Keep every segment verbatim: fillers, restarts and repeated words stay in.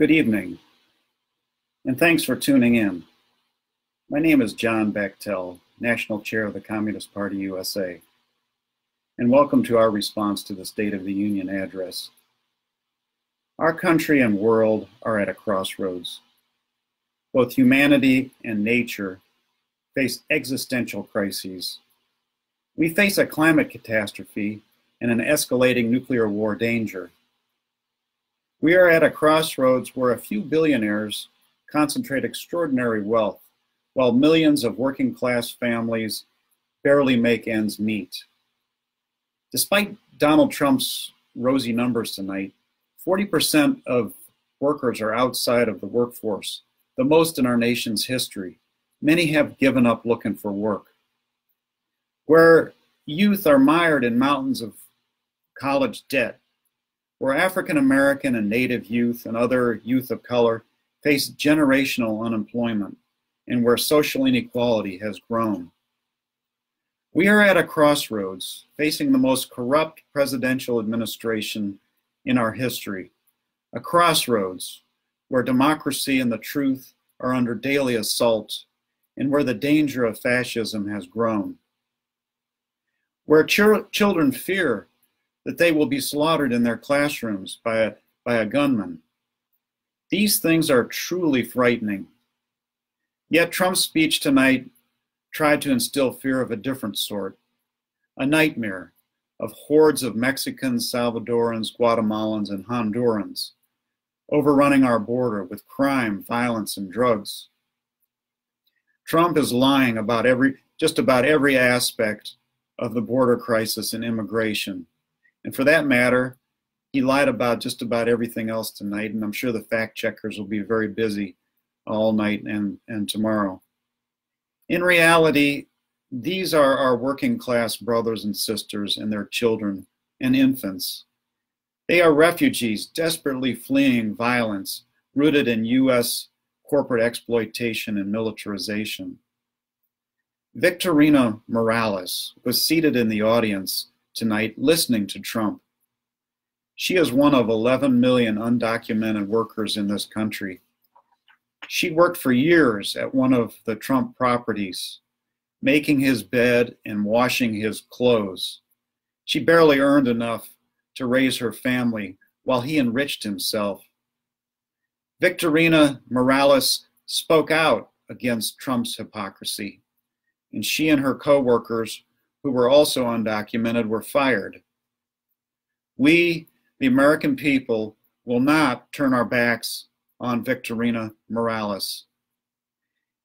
Good evening, and thanks for tuning in. My name is John Bachtell, National Chair of the Communist Party U S A, and welcome to our response to the State of the Union address. Our country and world are at a crossroads. Both humanity and nature face existential crises. We face a climate catastrophe and an escalating nuclear war danger. We are at a crossroads where a few billionaires concentrate extraordinary wealth, while millions of working class families barely make ends meet. Despite Donald Trump's rosy numbers tonight, forty percent of workers are outside of the workforce, the most in our nation's history. Many have given up looking for work. Where youth are mired in mountains of college debt, where African American and Native youth and other youth of color face generational unemployment, and where social inequality has grown. We are at a crossroads, facing the most corrupt presidential administration in our history, a crossroads where democracy and the truth are under daily assault, and where the danger of fascism has grown, where ch children fear that they will be slaughtered in their classrooms by a, by a gunman. These things are truly frightening. Yet Trump's speech tonight tried to instill fear of a different sort, a nightmare of hordes of Mexicans, Salvadorans, Guatemalans, and Hondurans overrunning our border with crime, violence, and drugs. Trump is lying about every, just about every aspect of the border crisis and immigration. And for that matter, he lied about just about everything else tonight, and I'm sure the fact checkers will be very busy all night and, and tomorrow. In reality, these are our working class brothers and sisters and their children and infants. They are refugees desperately fleeing violence rooted in U S corporate exploitation and militarization. Victorina Morales was seated in the audience tonight listening to Trump. She is one of eleven million undocumented workers in this country. She worked for years at one of the Trump properties, making his bed and washing his clothes. She barely earned enough to raise her family while he enriched himself. Victorina Morales spoke out against Trump's hypocrisy, and she and her co-workers, who were also undocumented, were fired. We, the American people, will not turn our backs on Victorina Morales.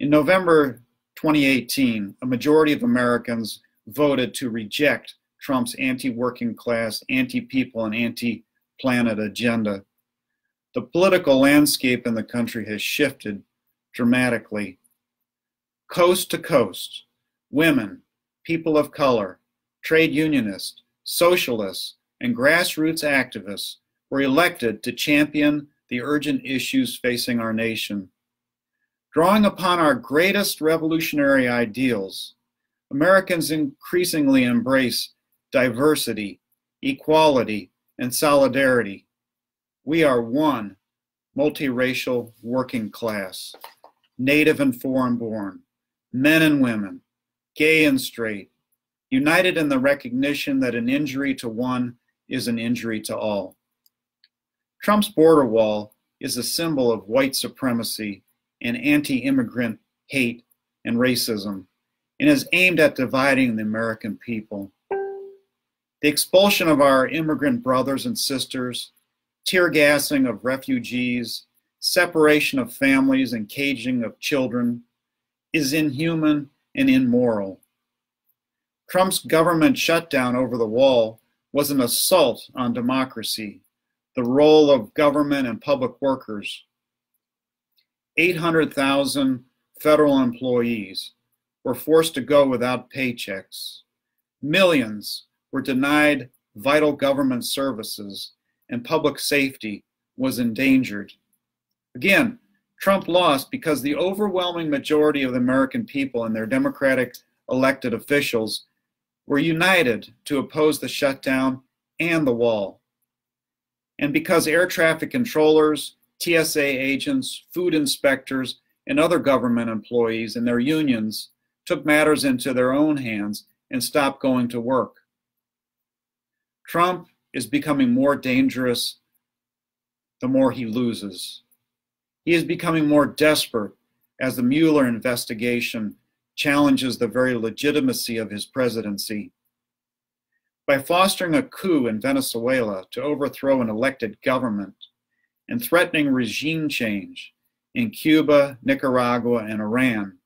In November twenty eighteen, a majority of Americans voted to reject Trump's anti-working class, anti-people, and anti-planet agenda. The political landscape in the country has shifted dramatically. Coast to coast, women, people of color, trade unionists, socialists, and grassroots activists were elected to champion the urgent issues facing our nation. Drawing upon our greatest revolutionary ideals, Americans increasingly embrace diversity, equality, and solidarity. We are one multiracial working class, native and foreign-born, men and women, gay and straight, united in the recognition that an injury to one is an injury to all. Trump's border wall is a symbol of white supremacy and anti-immigrant hate and racism, and is aimed at dividing the American people. The expulsion of our immigrant brothers and sisters, tear gassing of refugees, separation of families and caging of children is inhuman and immoral. Trump's government shutdown over the wall was an assault on democracy, the role of government and public workers. eight hundred thousand federal employees were forced to go without paychecks. Millions were denied vital government services, and public safety was endangered. Again, Trump lost because the overwhelming majority of the American people and their Democratic elected officials were united to oppose the shutdown and the wall. And because air traffic controllers T S A agents, food inspectors, and other government employees and their unions took matters into their own hands and stopped going to work. Trump is becoming more dangerous the more he loses. He is becoming more desperate as the Mueller investigation challenges the very legitimacy of his presidency. By fostering a coup in Venezuela to overthrow an elected government and threatening regime change in Cuba, Nicaragua, and Iran,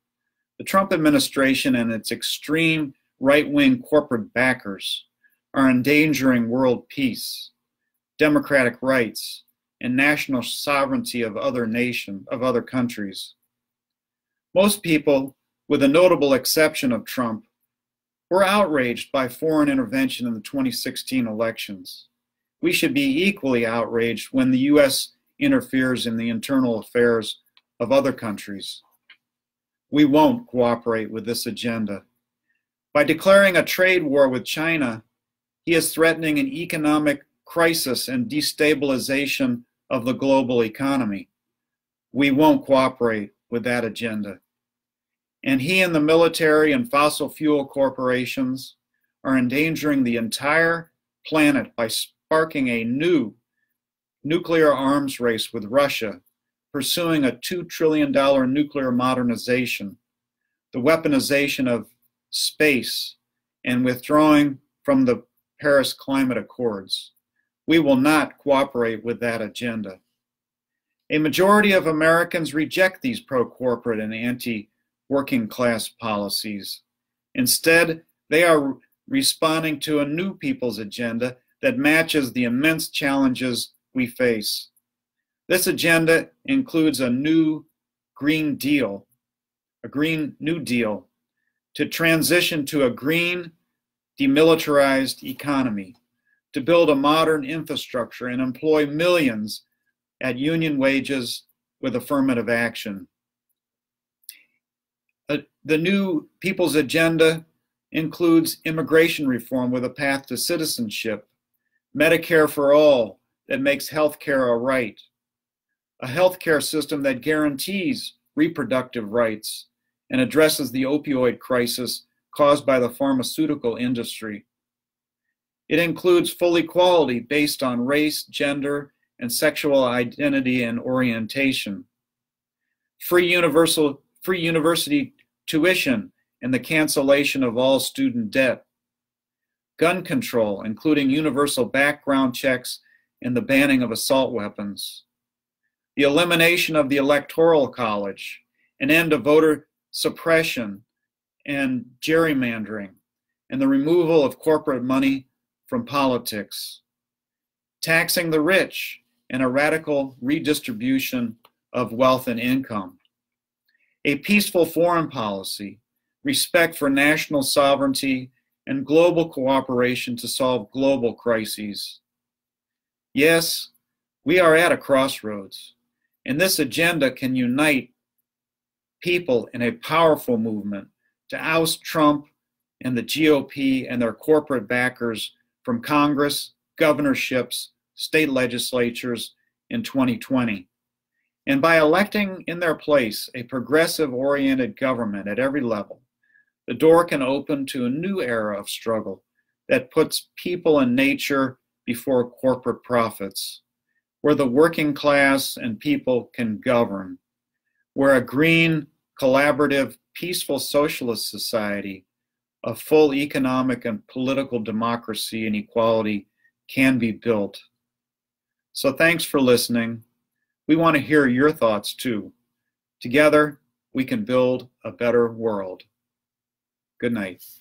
the Trump administration and its extreme right-wing corporate backers are endangering world peace, democratic rights, and national sovereignty of other nations, of other countries. Most people, with a notable exception of Trump, were outraged by foreign intervention in the twenty sixteen elections. We should be equally outraged when the U S interferes in the internal affairs of other countries. We won't cooperate with this agenda. By declaring a trade war with China, he is threatening an economic crisis and destabilization of the global economy. We won't cooperate with that agenda. And he and the military and fossil fuel corporations are endangering the entire planet by sparking a new nuclear arms race with Russia, pursuing a two trillion dollar nuclear modernization, the weaponization of space, and withdrawing from the Paris Climate Accords. We will not cooperate with that agenda. A majority of Americans reject these pro-corporate and anti-working class policies. Instead, they are responding to a new people's agenda that matches the immense challenges we face. This agenda includes a new Green Deal, a Green New Deal, to transition to a green, demilitarized economy, to build a modern infrastructure and employ millions at union wages with affirmative action. The new people's agenda includes immigration reform with a path to citizenship, Medicare for all that makes health care a right, a health care system that guarantees reproductive rights and addresses the opioid crisis caused by the pharmaceutical industry. It includes full equality based on race, gender, and sexual identity and orientation, free universal, free university tuition and the cancellation of all student debt, gun control, including universal background checks and the banning of assault weapons, the elimination of the Electoral College, an end to voter suppression and gerrymandering, and the removal of corporate money from politics, taxing the rich, and a radical redistribution of wealth and income, a peaceful foreign policy, respect for national sovereignty, and global cooperation to solve global crises. Yes, we are at a crossroads, and this agenda can unite people in a powerful movement to oust Trump and the G O P and their corporate backers from Congress, governorships, state legislatures in twenty twenty. And by electing in their place a progressive-oriented government at every level, the door can open to a new era of struggle that puts people and nature before corporate profits, where the working class and people can govern, where a green, collaborative, peaceful socialist society of full economic and political democracy and equality can be built. So thanks for listening. We want to hear your thoughts too. Together, we can build a better world. Good night.